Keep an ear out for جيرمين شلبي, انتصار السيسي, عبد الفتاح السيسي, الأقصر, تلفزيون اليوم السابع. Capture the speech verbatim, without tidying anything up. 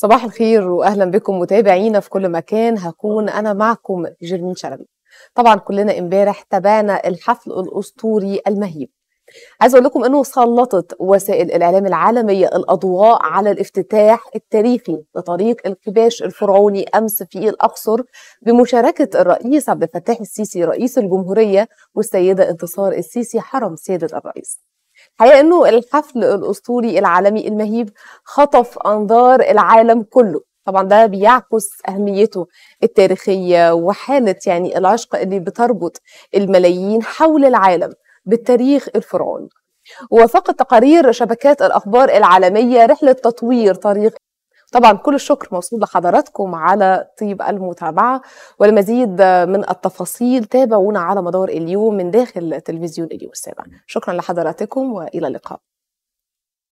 صباح الخير واهلا بكم متابعينا في كل مكان. هكون انا معكم جيرمين شلبي. طبعا كلنا امبارح تابعنا الحفل الاسطوري المهيب. عايز اقول لكم انه سلطت وسائل الاعلام العالميه الاضواء على الافتتاح التاريخي لطريق الكباش الفرعوني امس في الاقصر بمشاركه الرئيس عبد الفتاح السيسي رئيس الجمهوريه والسيده انتصار السيسي حرم سياده الرئيس. الحقيقه انه الحفل الاسطوري العالمي المهيب خطف انظار العالم كله. طبعا ده بيعكس اهميته التاريخيه وحاله يعني العشق اللي بتربط الملايين حول العالم بالتاريخ الفرعوني. ووثقت تقارير شبكات الاخبار العالميه رحله تطوير طريق. طبعا كل الشكر موصول لحضراتكم على طيب المتابعه، والمزيد من التفاصيل تابعونا على مدار اليوم من داخل تلفزيون اليوم السابع. شكرا لحضراتكم والى اللقاء.